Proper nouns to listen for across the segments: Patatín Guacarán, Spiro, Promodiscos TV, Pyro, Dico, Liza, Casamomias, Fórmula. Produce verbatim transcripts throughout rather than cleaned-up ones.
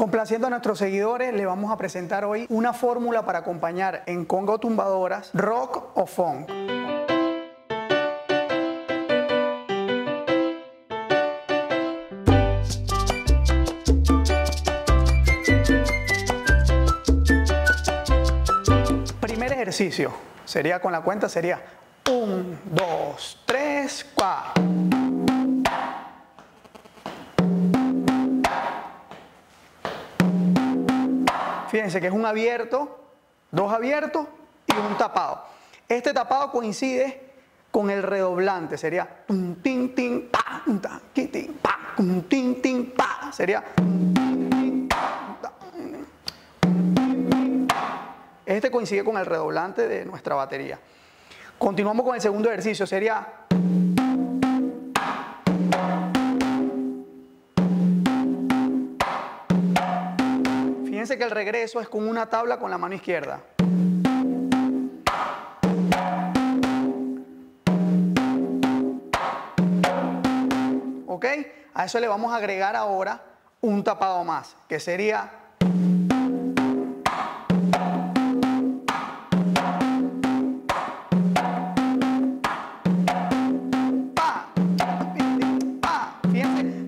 Complaciendo a nuestros seguidores, le vamos a presentar hoy una fórmula para acompañar en conga o tumbadoras, rock o funk. Primer ejercicio, sería con la cuenta, sería uno, dos, tres, cuatro. Fíjense que es un abierto, dos abiertos y un tapado. Este tapado coincide con el redoblante, sería un tin tin pa, un ta, tin pa, un tin tin pa, sería este coincide con el redoblante de nuestra batería. Continuamos con el segundo ejercicio, sería fíjense que el regreso es con una tabla con la mano izquierda. ¿Ok? A eso le vamos a agregar ahora un tapado más, que sería...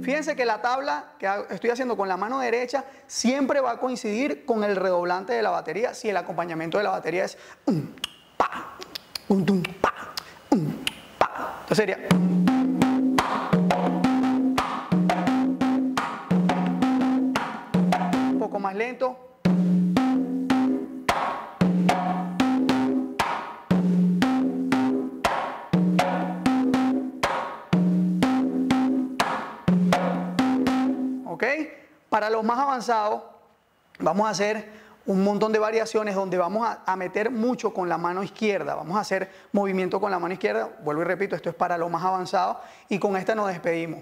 Fíjense que la tabla que estoy haciendo con la mano derecha siempre va a coincidir con el redoblante de la batería si el acompañamiento de la batería es un pa, un tum pa, un pa. Entonces sería. Un poco más lento. Para los más avanzados vamos a hacer un montón de variaciones donde vamos a, a meter mucho con la mano izquierda. Vamos a hacer movimiento con la mano izquierda. Vuelvo y repito, esto es para los más avanzados y con esta nos despedimos.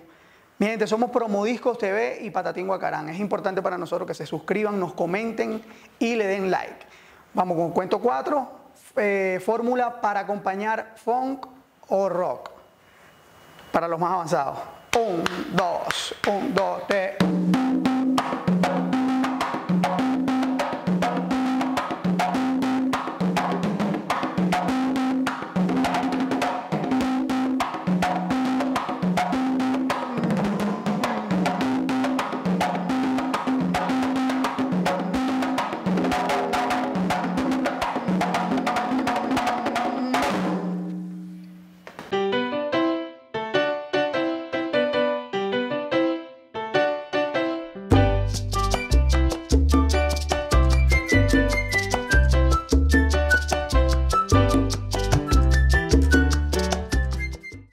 Mi gente, somos Promodiscos T V y Patatín Guacarán. Es importante para nosotros que se suscriban, nos comenten y le den like. Vamos con cuento cuatro, eh, fórmula para acompañar funk o rock. Para los más avanzados. Un, dos, un, dos, tres.